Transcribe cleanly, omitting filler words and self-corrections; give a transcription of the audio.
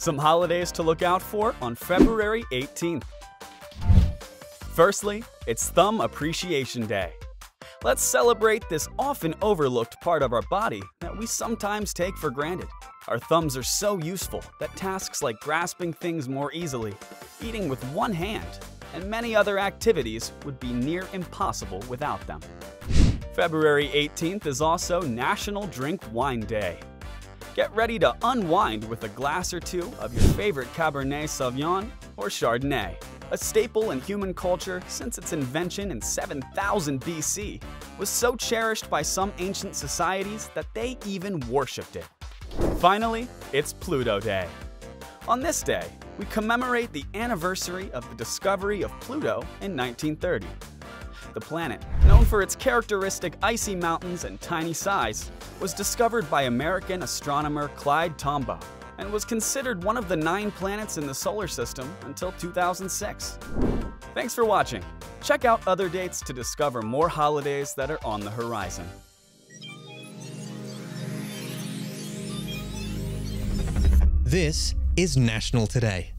Some holidays to look out for on February 18th. Firstly, it's Thumb Appreciation Day. Let's celebrate this often overlooked part of our body that we sometimes take for granted. Our thumbs are so useful that tasks like grasping things more easily, eating with one hand, and many other activities would be near impossible without them. February 18th is also National Drink Wine Day. Get ready to unwind with a glass or two of your favorite Cabernet Sauvignon or Chardonnay, a staple in human culture since its invention in 7000 BC, was so cherished by some ancient societies that they even worshipped it. Finally, it's Pluto Day. On this day, we commemorate the anniversary of the discovery of Pluto in 1930. The planet, known for its characteristic icy mountains and tiny size, was discovered by American astronomer Clyde Tombaugh and was considered one of the 9 planets in the solar system until 2006. Thanks for watching. Check out other dates to discover more holidays that are on the horizon. This is National Today.